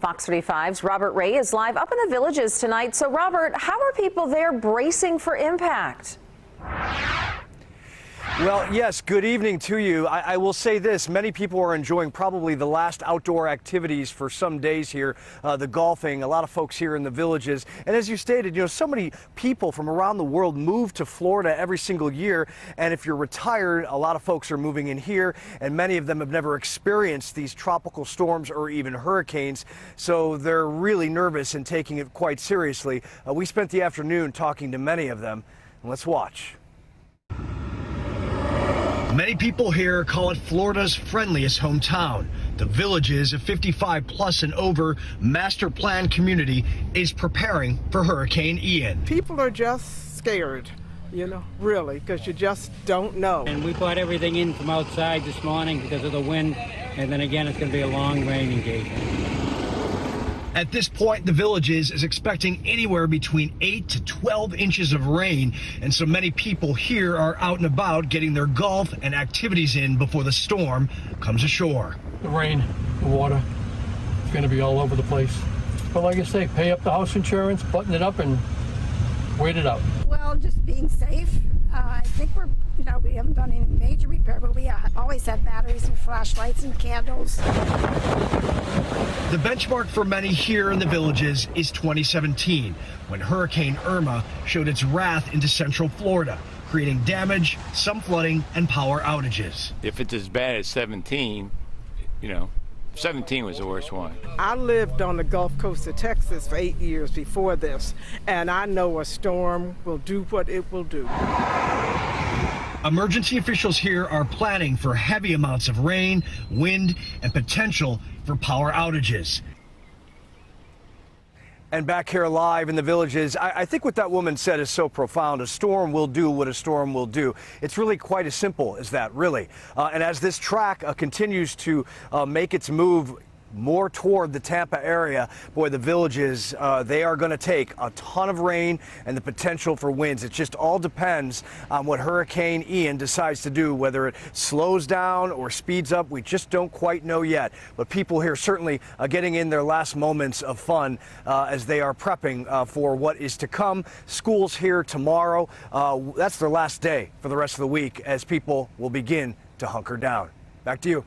Fox 35's Robert Ray is live up in the Villages tonight. So, Robert, how are people there bracing for impact? Well, yes, good evening to you. I will say this, many people are enjoying probably the last outdoor activities for some days here, the golfing, a lot of folks here in the Villages. And as you stated, you know, so many people from around the world move to Florida every single year. And if you're retired, a lot of folks are moving in here, and many of them have never experienced these tropical storms or even hurricanes. So they're really nervous and taking it quite seriously. We spent the afternoon talking to many of them. And let's watch. Many people here call it Florida's friendliest hometown. The Villages, a 55 plus and over master plan community, is preparing for Hurricane Ian. People are just scared, you know, really, because you just don't know. And we brought everything in from outside this morning because of the wind, and then again, it's going to be a long rain engagement. At this point, the Villages is expecting anywhere between 8 to 12 inches of rain, and so many people here are out and about getting their golf and activities in before the storm comes ashore. The rain, the water, it's going to be all over the place. But like I say, pay up the house insurance, button it up, and wait it out. Well, just being safe. I think we're, you know, we haven't done any major repair, but we always have batteries and flashlights and candles. The benchmark for many here in the Villages is 2017, when Hurricane Irma showed its wrath into central Florida, creating damage, some flooding, and power outages. If it's as bad as 17, you know, 17 was the worst one. I lived on the Gulf Coast of Texas for 8 years before this, and I know a storm will do what it will do. Emergency officials here are planning for heavy amounts of rain, wind, and potential for power outages. And back here live in the Villages, I think what that woman said is so profound. A storm will do what a storm will do. It's really quite as simple as that, really. And as this track continues to make its move more toward the Tampa area, boy, the Villages, they are going to take a ton of rain and the potential for winds. It just all depends on what Hurricane Ian decides to do, whether it slows down or speeds up. We just don't quite know yet. But people here certainly getting in their last moments of fun as they are prepping for what is to come. School's here tomorrow. That's their last day for the rest of the week as people will begin to hunker down. Back to you.